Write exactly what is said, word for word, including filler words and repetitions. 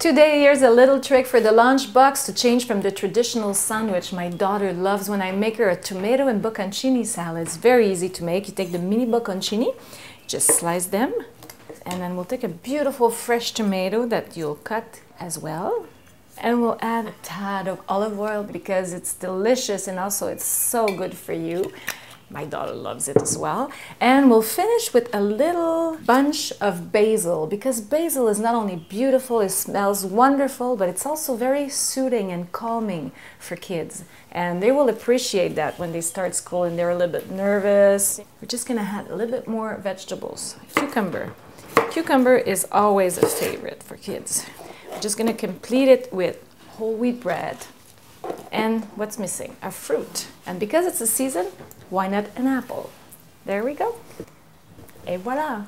Today, here's a little trick for the lunchbox to change from the traditional sandwich my daughter loves when I make her a tomato and bocconcini salad. It's very easy to make. You take the mini bocconcini, just slice them, and then we'll take a beautiful fresh tomato that you'll cut as well. And we'll add a tad of olive oil because it's delicious and also it's so good for you. My daughter loves it as well. And we'll finish with a little bunch of basil, because basil is not only beautiful, it smells wonderful, but it's also very soothing and calming for kids. And they will appreciate that when they start school and they're a little bit nervous. We're just gonna add a little bit more vegetables. Cucumber. Cucumber is always a favorite for kids. We're just gonna complete it with whole wheat bread. And what's missing? A fruit. And because it's the season, why not an apple? There we go. Et voilà!